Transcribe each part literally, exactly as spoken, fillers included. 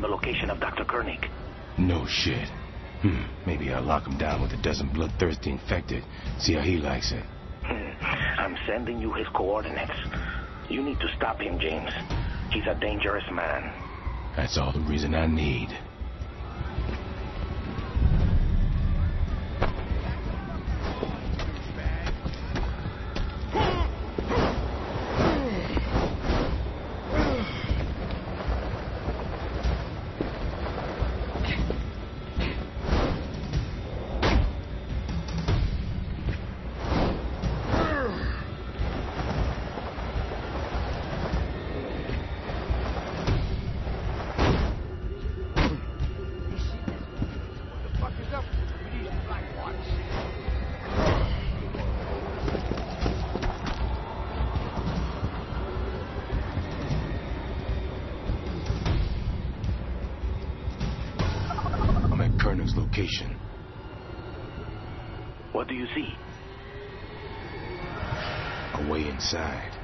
found the location of Doctor Koenig. No shit. Hmm. Maybe I'll lock him down with a dozen bloodthirsty infected. See how he likes it. Hmm. I'm sending you his coordinates. You need to stop him, James. He's a dangerous man. That's all the reason I need. What do you see? A way inside.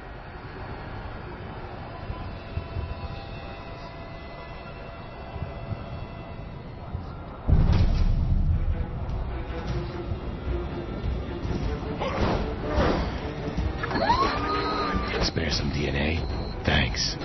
Spare some D N A? Thanks.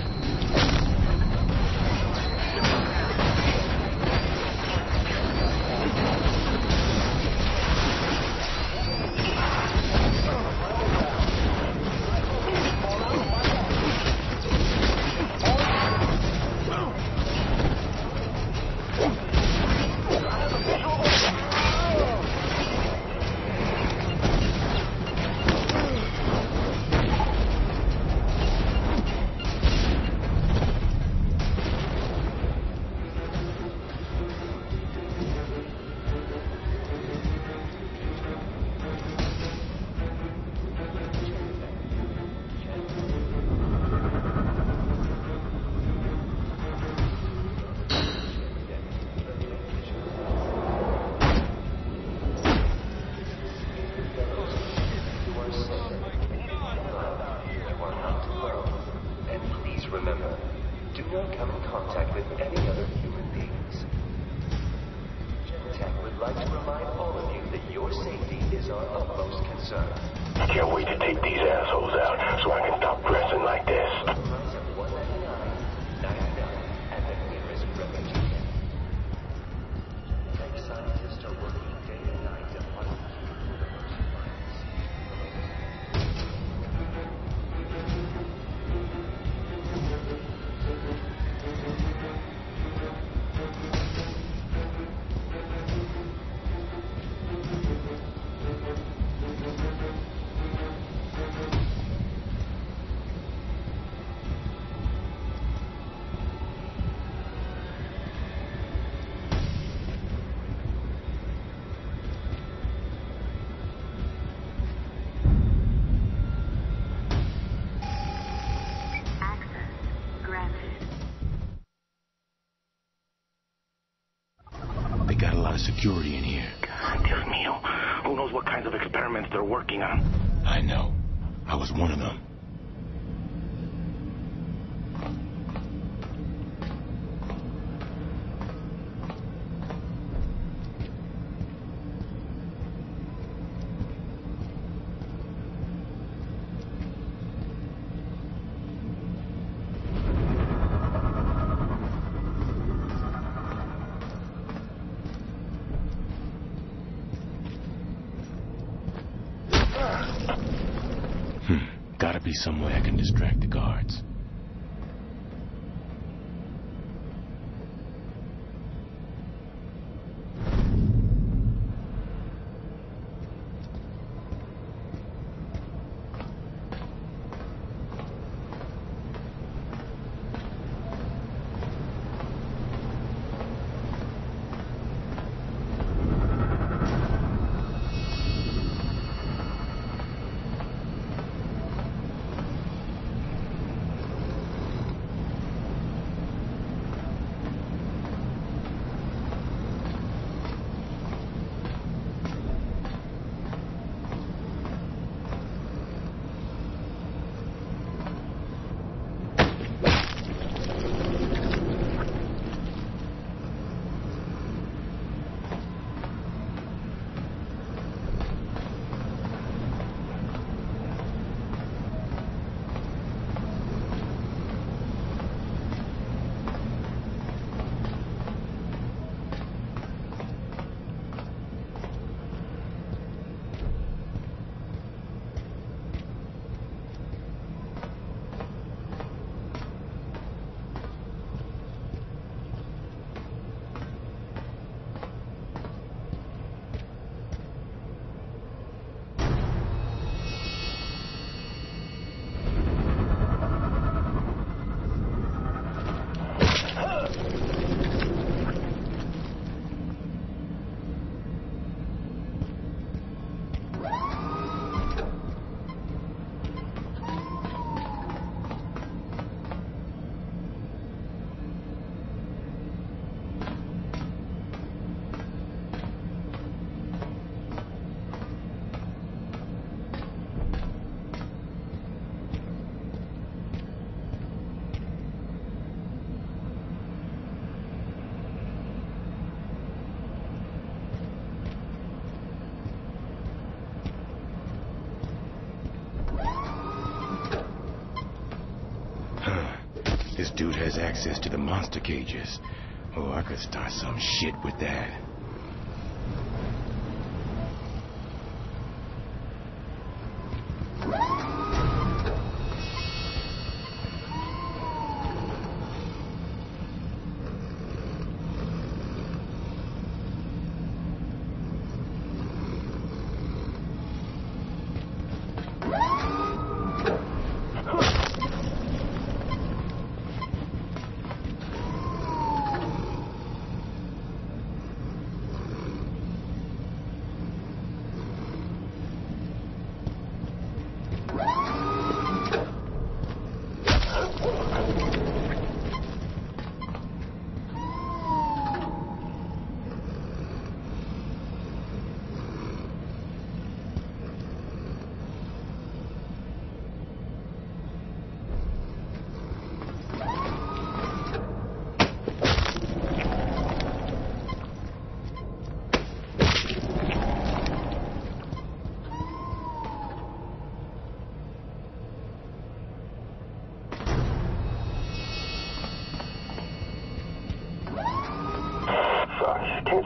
Security in here. God damn me. Who knows what kinds of experiments they're working on? I know. I was one of them. Some way I can distract the guards. This dude has access to the monster cages. Oh, I could start some shit with that.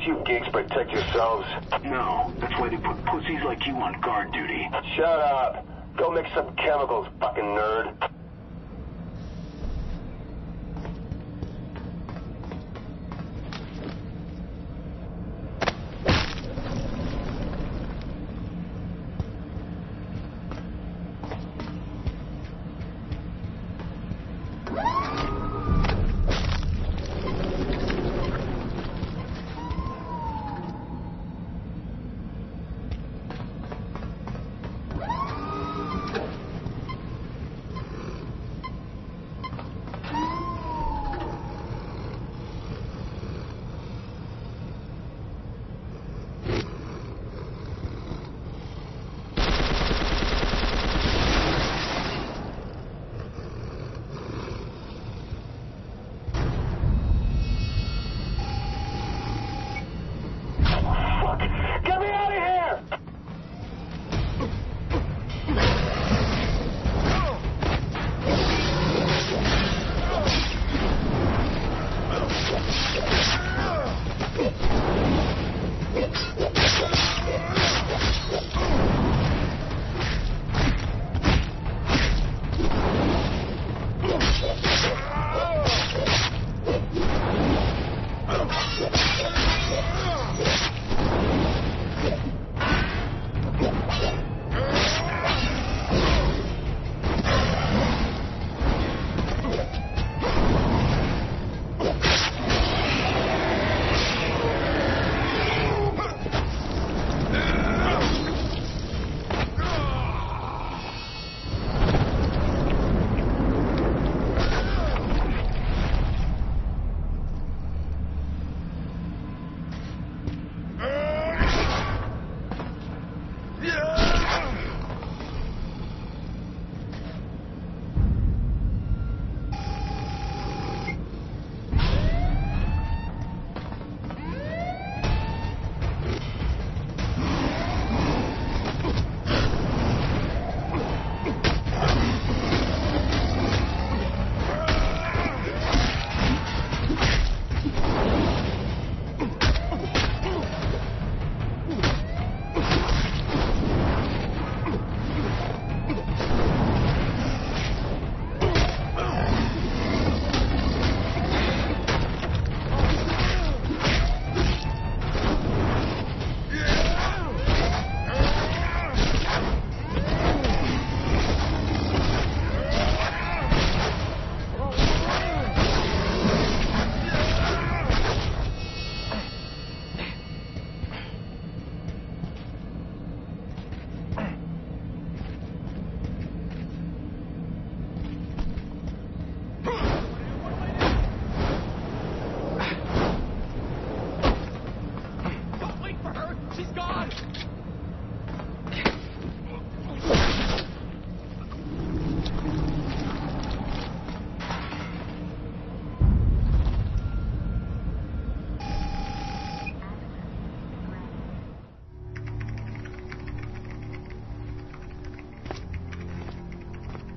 You geeks protect yourselves. No, that's why they put pussies like you on guard duty. Shut up. Go mix some chemicals, fucking nerd.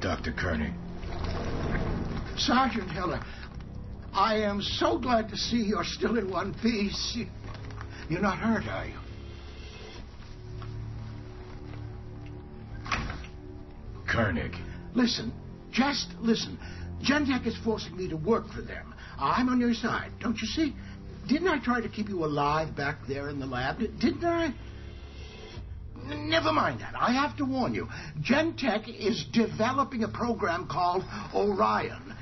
Doctor Koenig. Sergeant Heller, I am so glad to see you're still in one piece. You're not hurt, are you? Koenig. Listen, just listen. Gen Tech is forcing me to work for them. I'm on your side, don't you see? Didn't I try to keep you alive back there in the lab? Didn't I? Never mind that. I have to warn you. Gen Tech is developing a program called Orion.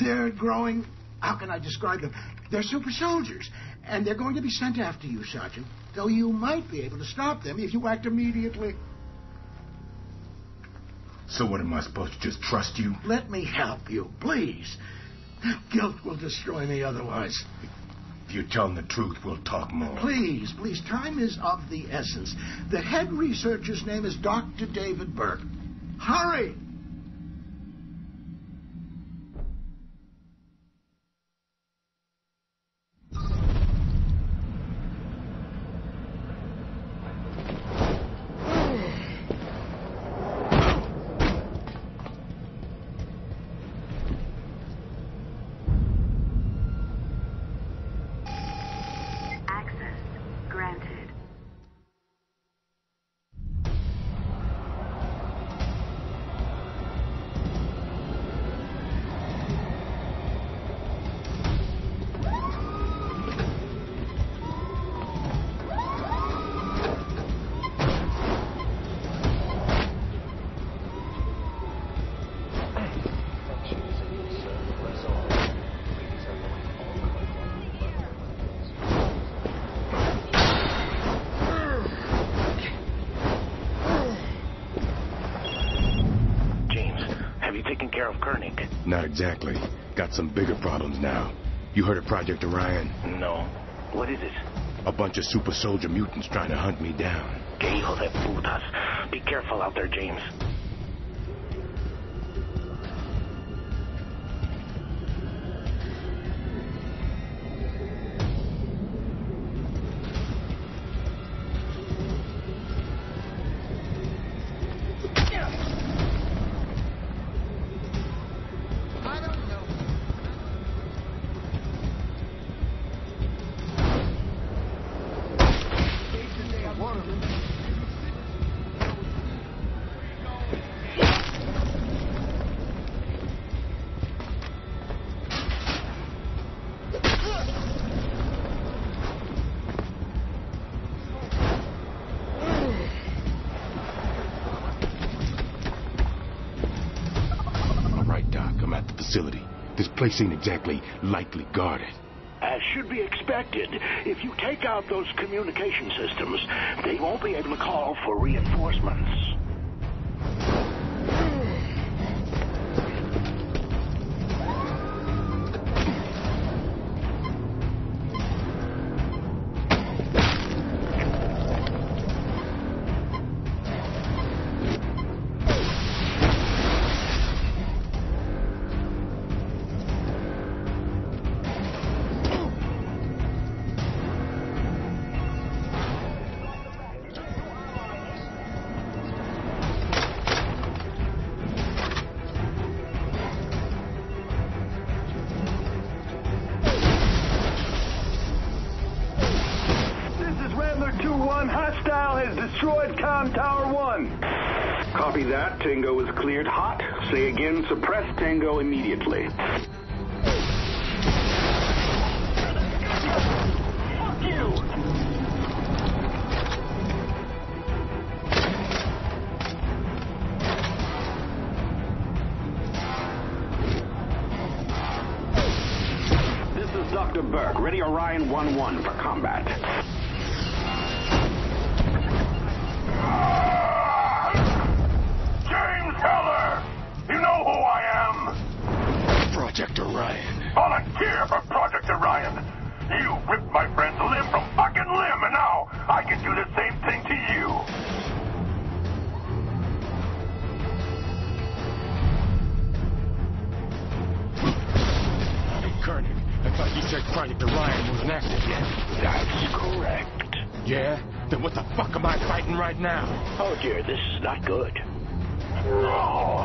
They're growing... How can I describe them? They're super soldiers. And they're going to be sent after you, Sergeant. Though you might be able to stop them if you act immediately. So what am I supposed to just trust you? Let me help you, please. Guilt will destroy me otherwise. If you're telling the truth, we'll talk more. Please, please, time is of the essence. The head researcher's name is Doctor David Burke. Hurry! Not exactly. Got some bigger problems now. You heard of Project Orion? No. What is it? A bunch of super soldier mutants trying to hunt me down. Que hijo de putas. Be careful out there, James. This place ain't exactly lightly guarded. As should be expected. If you take out those communication systems, they won't be able to call for reinforcements. Tango is cleared hot. Say again, suppress Tango immediately. Fuck you! This is Doctor Burke. Ready Orion one one for combat. Project Orion. Volunteer for Project Orion. You ripped my friend's limb from fucking limb, and now I can do the same thing to you. Hey, Koenig, I thought you said Project Orion wasn't active yet. That's correct. Yeah? Then what the fuck am I fighting right now? Oh, dear, this is not good. Oh.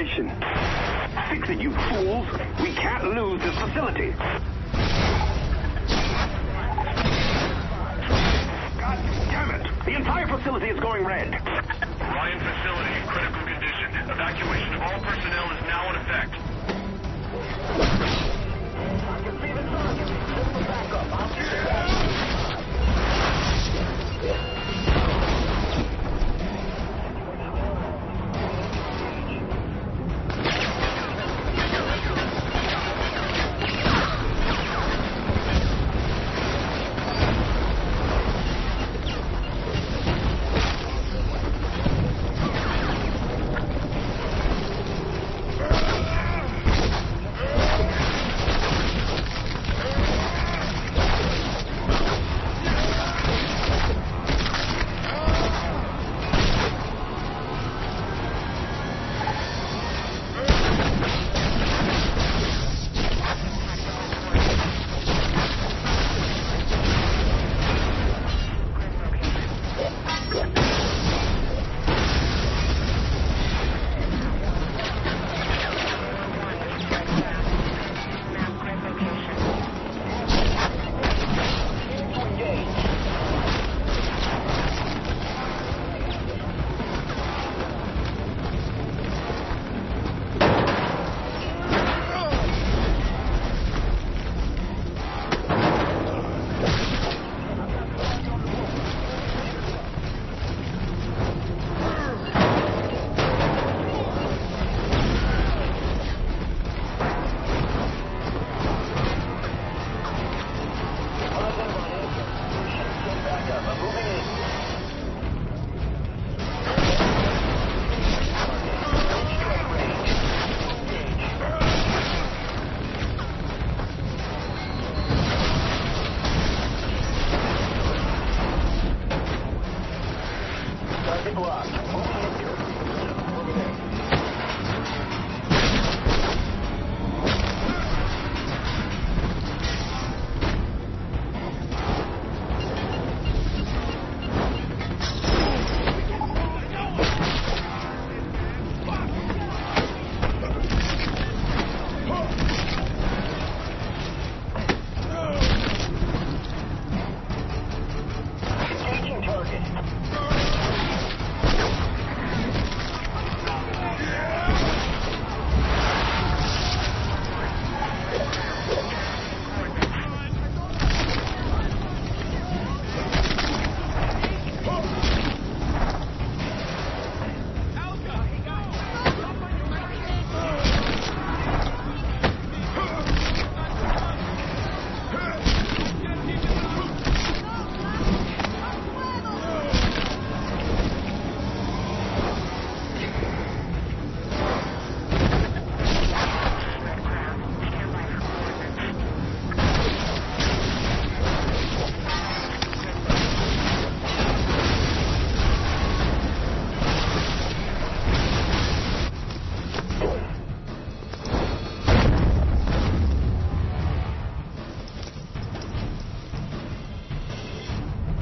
station. Fix it, you fools. We can't lose this facility. God damn it. The entire facility is going red. Orion facility in critical condition. Evacuation of all personnel is now in effect.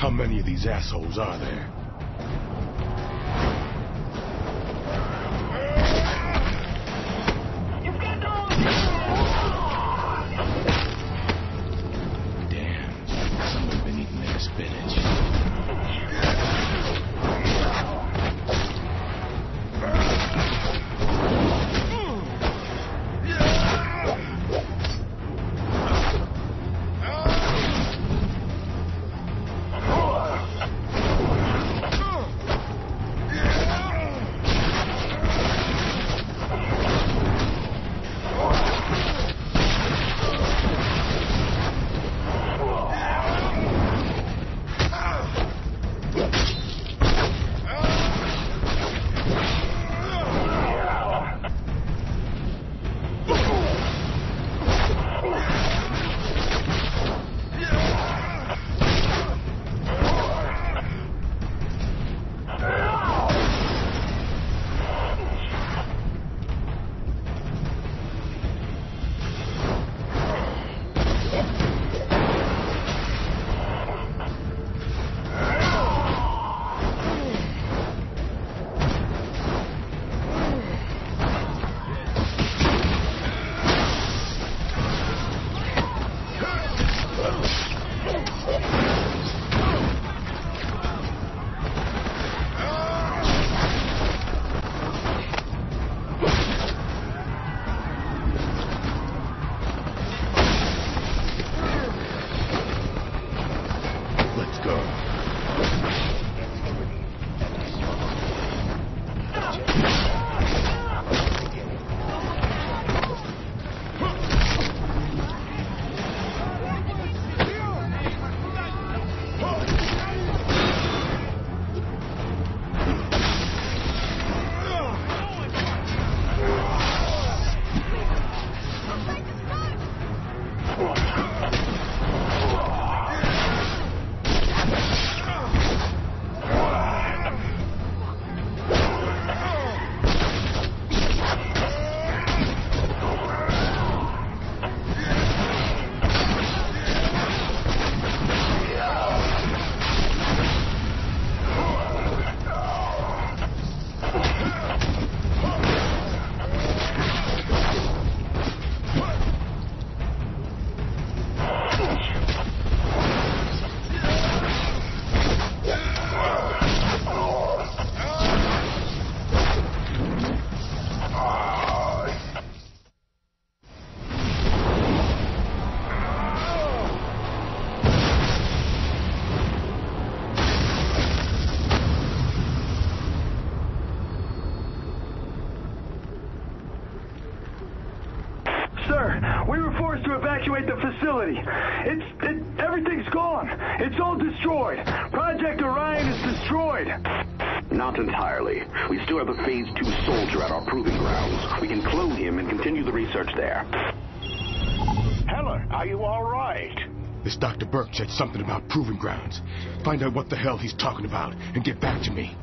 How many of these assholes are there? The facility. It's, it, everything's gone. It's all destroyed. Project Orion is destroyed. Not entirely. We still have a phase two soldier at our proving grounds. We can clone him and continue the research there. Helen, are you all right? This Doctor Burke said something about proving grounds. Find out what the hell he's talking about and get back to me.